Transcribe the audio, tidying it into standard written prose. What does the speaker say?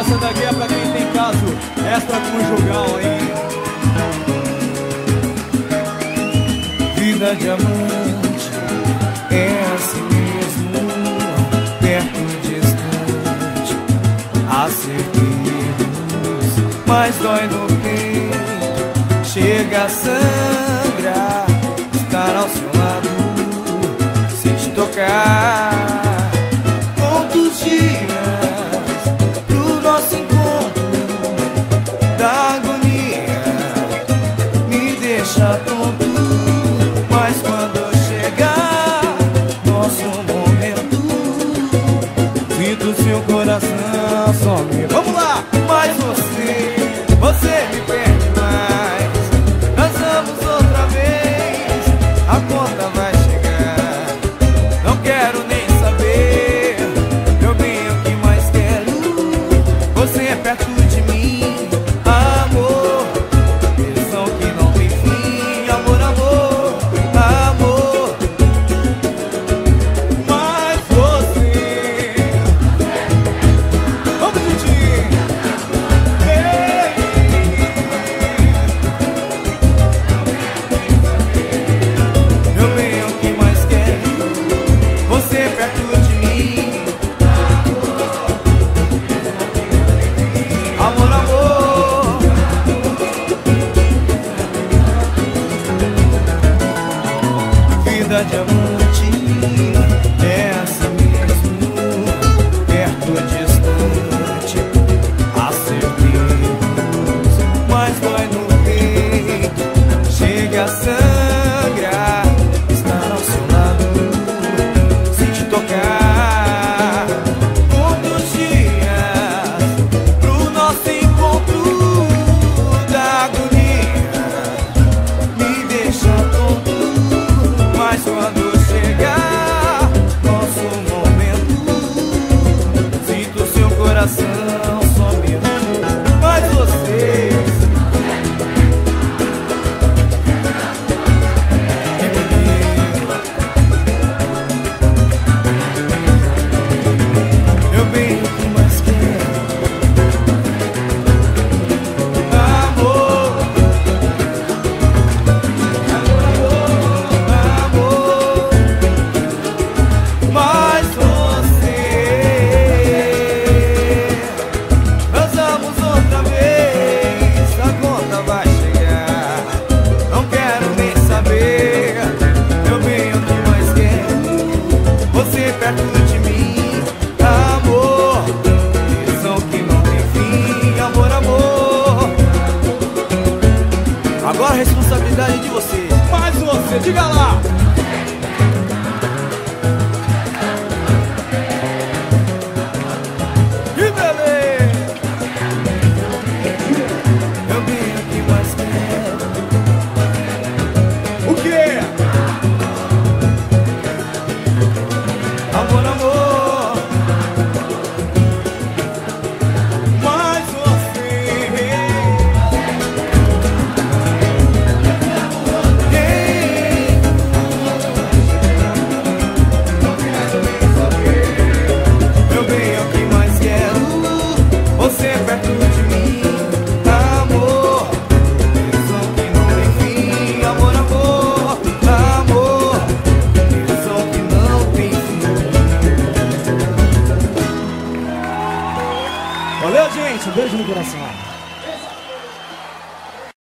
Essa daqui é pra quem tem caso extraconjugal, hein? Vida de amante é assim mesmo, perto e distante, a seguir, mas dói no peito, chega a sangrar. Estar ao seu lado, se te tocar, quantos dias tonto, mas quando chegar nosso momento, vi do seu coração só me... Vamos lá! Mas você me perde mais. Dançamos outra vez, a conta vai chegar. Não quero nem saber, meu bem, o que mais quero? Você é perto de mim, amor. Vida de amante é assim mesmo, perto ou distante, há segredos, mas dói no peito, chega a sangrar. Estar ao seu lado, se te tocar, outros dias pro nosso encontro, da agonia me deixa tonto. Mas quando chegar nosso momento, sinto seu coração só me... Mas você meu bem, o que mais quero? Agora a responsabilidade é de vocês. Mas você, diga lá! Que beleza! Eu venho aqui mais perto. O quê? Amor, amor. Valeu, gente. Um beijo no coração.